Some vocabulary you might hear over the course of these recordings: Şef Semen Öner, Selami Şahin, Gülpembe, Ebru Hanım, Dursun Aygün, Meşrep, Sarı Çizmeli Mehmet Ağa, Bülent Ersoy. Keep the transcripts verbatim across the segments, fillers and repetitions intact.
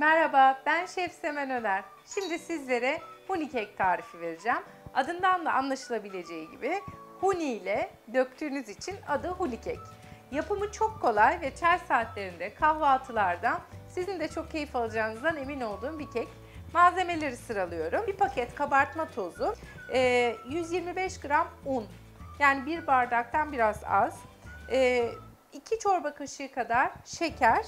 Merhaba, ben Şef Semen Öner. Şimdi sizlere huni kek tarifi vereceğim. Adından da anlaşılabileceği gibi huni ile döktüğünüz için adı huni kek. Yapımı çok kolay ve çay saatlerinde kahvaltılardan sizin de çok keyif alacağınızdan emin olduğum bir kek. Malzemeleri sıralıyorum. bir paket kabartma tozu, yüz yirmi beş gram un, yani bir bardaktan biraz az, iki çorba kaşığı kadar şeker,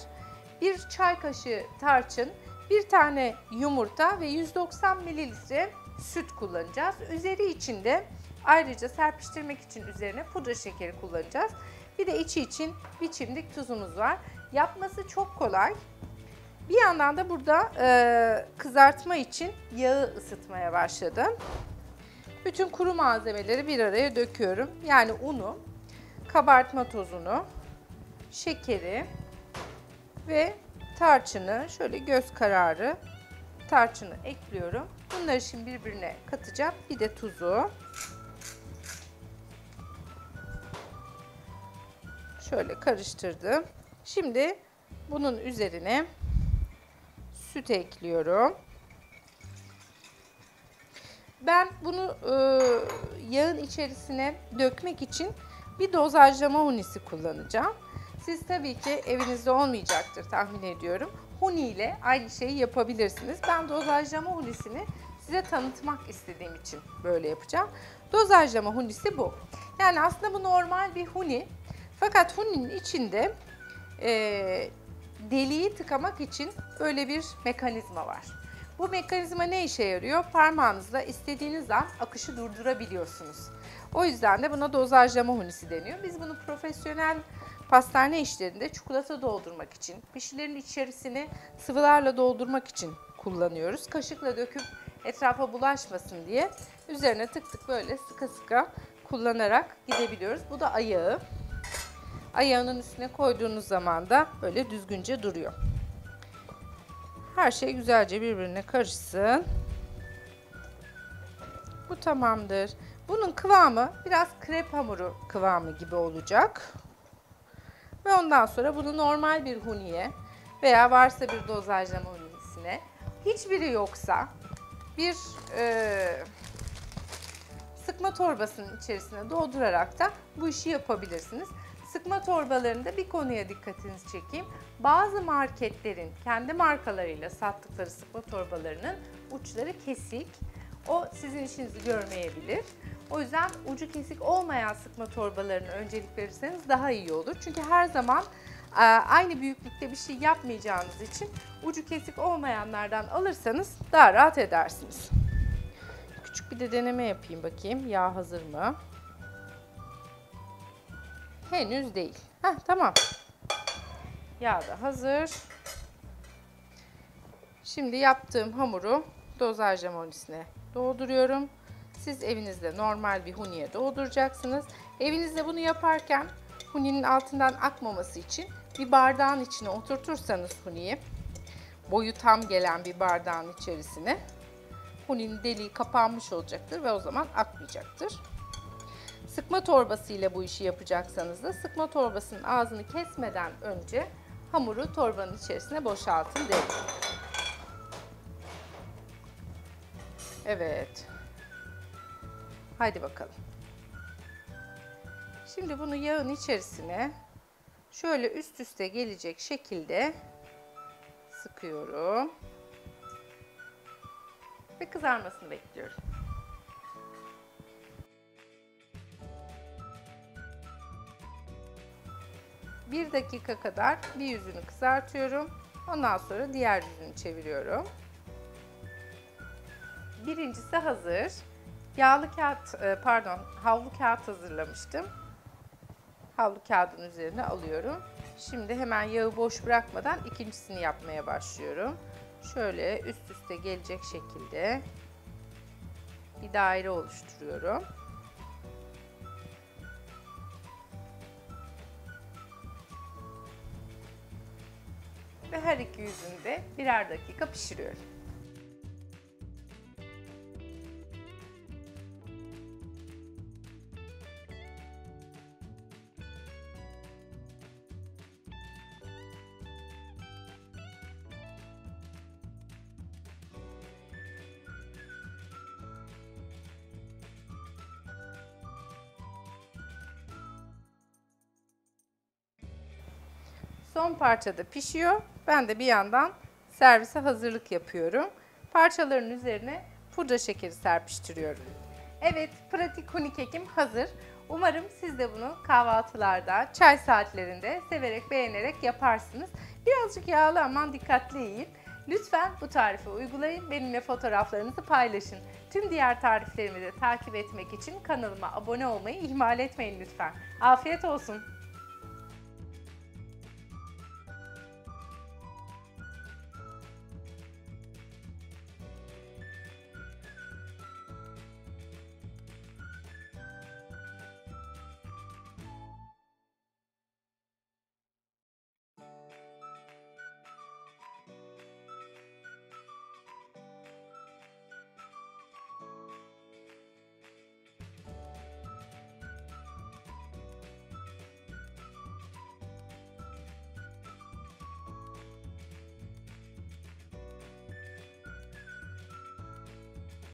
bir çay kaşığı tarçın, bir tane yumurta ve yüz doksan mililitre süt kullanacağız. Üzeri için de ayrıca serpiştirmek için üzerine pudra şekeri kullanacağız. Bir de içi için bir çimdik tuzumuz var. Yapması çok kolay. Bir yandan da burada e, kızartma için yağı ısıtmaya başladım. Bütün kuru malzemeleri bir araya döküyorum. Yani unu, kabartma tozunu, şekeri ve tarçını, şöyle göz kararı tarçını ekliyorum. Bunları şimdi birbirine katacağım. Bir de tuzu. Şöyle karıştırdım. Şimdi bunun üzerine süt ekliyorum. Ben bunu e, yağın içerisine dökmek için bir dozajlama hunisi kullanacağım. Siz tabii ki evinizde olmayacaktır tahmin ediyorum. Huni ile aynı şeyi yapabilirsiniz. Ben dozajlama hunisini size tanıtmak istediğim için böyle yapacağım. Dozajlama hunisi bu. Yani aslında bu normal bir huni. Fakat huninin içinde e, deliği tıkamak için böyle bir mekanizma var. Bu mekanizma ne işe yarıyor? Parmağınızla istediğiniz an akışı durdurabiliyorsunuz. O yüzden de buna dozajlama hunisi deniyor. Biz bunu profesyonel pastane işlerinde çikolata doldurmak için, pişilerin içerisini sıvılarla doldurmak için kullanıyoruz. Kaşıkla döküp etrafa bulaşmasın diye üzerine tık tık böyle sıka sıka kullanarak gidebiliyoruz. Bu da ayağı. Ayağının üstüne koyduğunuz zaman da böyle düzgünce duruyor. Her şey güzelce birbirine karışsın. Bu tamamdır. Bunun kıvamı biraz krep hamuru kıvamı gibi olacak. Ve ondan sonra bunu normal bir huniye veya varsa bir dozajlama hunisine, hiçbiri yoksa bir e, sıkma torbasının içerisine doldurarak da bu işi yapabilirsiniz. Sıkma torbalarında bir konuya dikkatinizi çekeyim. Bazı marketlerin kendi markalarıyla sattıkları sıkma torbalarının uçları kesik. O sizin işinizi görmeyebilir. O yüzden ucu kesik olmayan sıkma torbalarına öncelik verirseniz daha iyi olur. Çünkü her zaman aynı büyüklükte bir şey yapmayacağınız için ucu kesik olmayanlardan alırsanız daha rahat edersiniz. Küçük bir de deneme yapayım bakayım. Yağ hazır mı? Henüz değil. Heh, tamam. Yağ da hazır. Şimdi yaptığım hamuru dozajlama hunisine dolduruyorum. Siz evinizde normal bir huniye dolduracaksınız. Evinizde bunu yaparken huninin altından akmaması için bir bardağın içine oturtursanız huniyi, boyu tam gelen bir bardağın içerisine, huninin deliği kapanmış olacaktır ve o zaman akmayacaktır. Sıkma torbası ile bu işi yapacaksanız da sıkma torbasının ağzını kesmeden önce hamuru torbanın içerisine boşaltın derim. Evet. Haydi bakalım. Şimdi bunu yağın içerisine şöyle üst üste gelecek şekilde sıkıyorum. Ve kızarmasını bekliyorum. bir dakika kadar bir yüzünü kızartıyorum. Ondan sonra diğer yüzünü çeviriyorum. Birincisi hazır. Yağlı kağıt, pardon, havlu kağıt hazırlamıştım. Havlu kağıdın üzerine alıyorum. Şimdi hemen yağı boş bırakmadan ikincisini yapmaya başlıyorum. Şöyle üst üste gelecek şekilde bir daire oluşturuyorum. Ve her iki yüzünü de birer dakika pişiriyorum. Son parçada pişiyor. Ben de bir yandan servise hazırlık yapıyorum. Parçaların üzerine pudra şekeri serpiştiriyorum. Evet, pratik huni kekim hazır. Umarım siz de bunu kahvaltılarda, çay saatlerinde severek beğenerek yaparsınız. Birazcık yağlı, aman dikkatli yiyin. Lütfen bu tarifi uygulayın. Benimle fotoğraflarınızı paylaşın. Tüm diğer tariflerimi de takip etmek için kanalıma abone olmayı ihmal etmeyin lütfen. Afiyet olsun.